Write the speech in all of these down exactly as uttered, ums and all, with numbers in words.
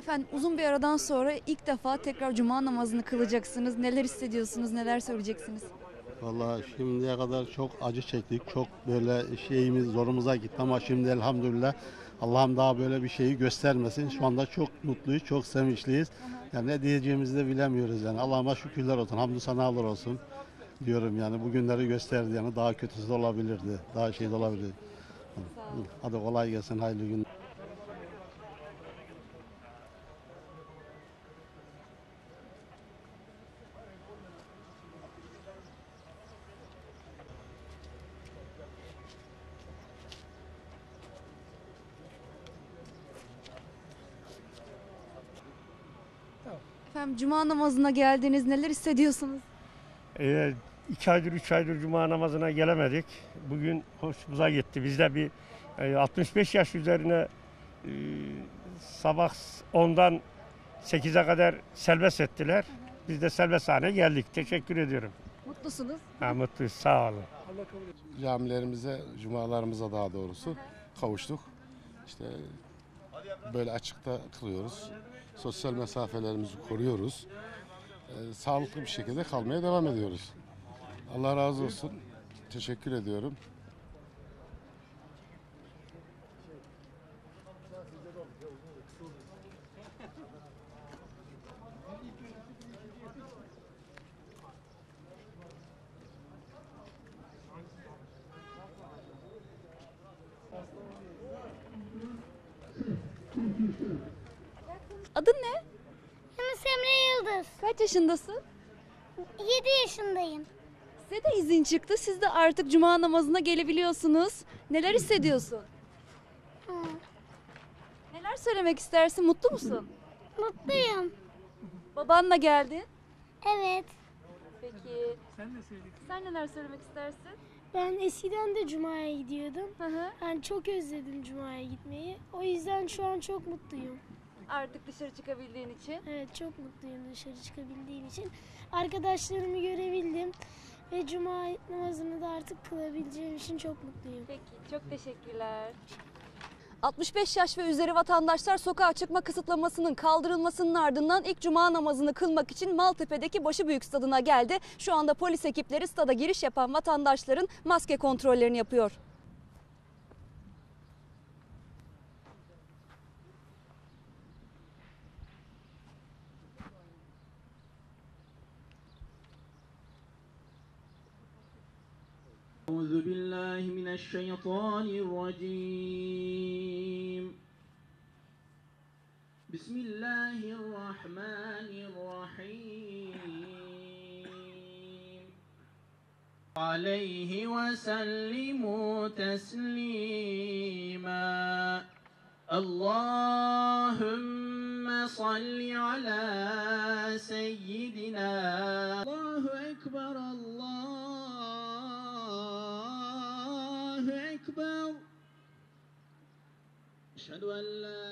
Efendim uzun bir aradan sonra ilk defa tekrar cuma namazını kılacaksınız. Neler hissediyorsunuz, neler söyleyeceksiniz? Vallahi şimdiye kadar çok acı çektik, çok böyle şeyimiz zorumuza gitti ama şimdi elhamdülillah Allah'ım daha böyle bir şeyi göstermesin. Şu anda çok mutluyuz, çok sevinçliyiz. Yani ne diyeceğimizi de bilemiyoruz yani. Allah'ıma şükürler olsun, hamdü senalar olsun diyorum yani. Bugünleri gösterdi yani, daha kötüsü de olabilirdi, daha şey de olabilirdi. Hadi kolay gelsin, hayırlı günler. Efendim cuma namazına geldiniz, neler hissediyorsunuz? Ee, iki aydır, üç aydır cuma namazına gelemedik. Bugün hoşumuza gitti. Bizde bir e, altmış beş yaş üzerine e, sabah ondan sekize kadar serbest ettiler. Biz de serbest hale geldik. Teşekkür ediyorum. Mutlusunuz? Ha, mutluyuz, sağ olun. Camilerimize, cumalarımıza daha doğrusu kavuştuk. İşte böyle açıkta kılıyoruz. Sosyal mesafelerimizi koruyoruz. Ee, sağlıklı bir şekilde kalmaya devam ediyoruz. Allah razı olsun. Teşekkür ediyorum. Adın ne? Ben İsmail Yıldız. Kaç yaşındasın? yedi yaşındayım. Size de izin çıktı. Siz de artık cuma namazına gelebiliyorsunuz. Neler hissediyorsun? Hı. Neler söylemek istersin? Mutlu musun? Mutluyum. Babanla geldin? Evet. Peki. Sen ne söyleyeceksin? Sen neler söylemek istersin? Ben eskiden de cumaya gidiyordum. Hı hı. Yani çok özledim cumaya gitmeyi. O yüzden şu an çok mutluyum. Artık dışarı çıkabildiğin için. Evet, çok mutluyum dışarı çıkabildiğim için. Arkadaşlarımı görebildim ve cuma namazını da artık kılabileceğim için çok mutluyum. Peki, çok teşekkürler. altmış beş yaş ve üzeri vatandaşlar sokağa çıkma kısıtlamasının kaldırılmasının ardından ilk cuma namazını kılmak için Maltepe'deki Başıbüyük stadına geldi. Şu anda polis ekipleri stada giriş yapan vatandaşların maske kontrollerini yapıyor. أعوذ بالله من الشيطان الرجيم بسم الله الرحمن الرحيم عليه وسلموا تسليما اللهم صل على سيدنا الله أكبر الله أكبر أشهد أن لا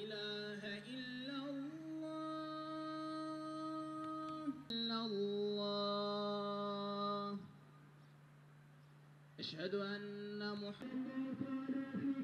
إله إلا الله إلا الله أشهد أن محمد